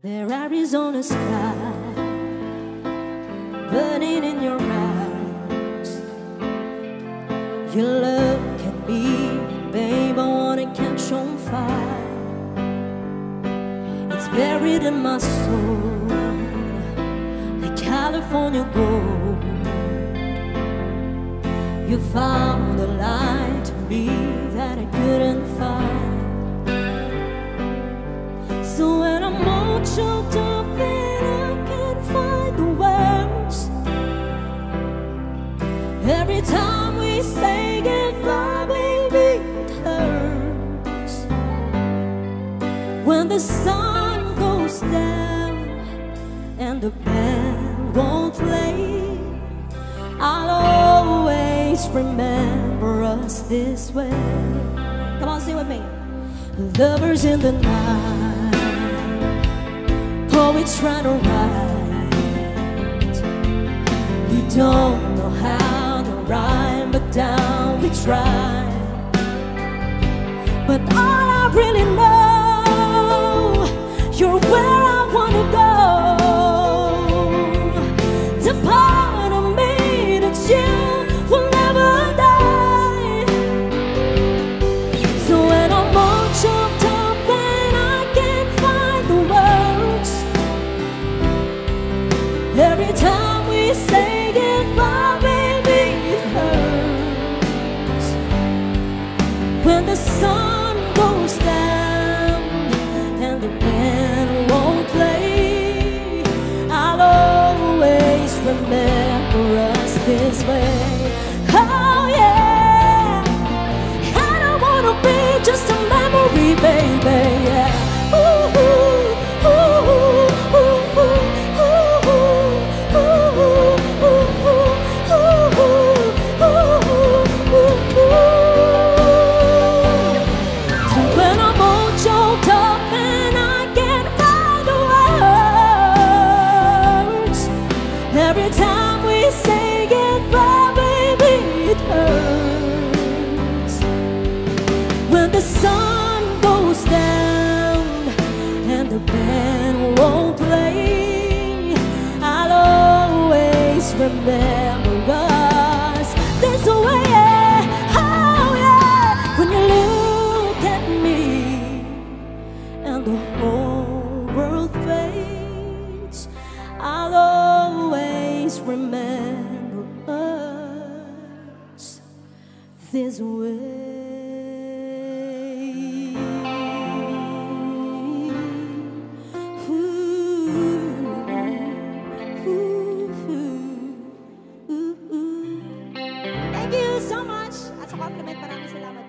There Arizona sky burning in your eyes. Your love can be, babe, I wanna catch on fire. It's buried in my soul like California gold. You found the light to me that I couldn't find. So when I'm all choked up and I can't find the words, every time we say goodbye, baby, it hurts. When the sun goes down and the band won't play, I'll always remember us this way. Come on, sing with me. Lovers in the night, poets trying to write. We don't know how to rhyme, but down we try. But all I really know, you're where I wanna go. The part of me that you will never die. So when I'm all choked up and I can't find the words, every time we say goodbye, baby, it hurts. When the sun goes down and the band won't play, I'll always remember us this way. Oh yeah, I don't wanna be just a memory, baby. Yeah. Ooh, ooh, ooh, ooh, ooh. Every time we say goodbye, baby, it hurts. When the sun goes down and the band won't play, I'll always remember us this way. Oh yeah, when you look at me and the whole world fades, I'll always remember us this way. Ooh, ooh, ooh, ooh, ooh. Thank you so much. At sa compliment, maraming salamat.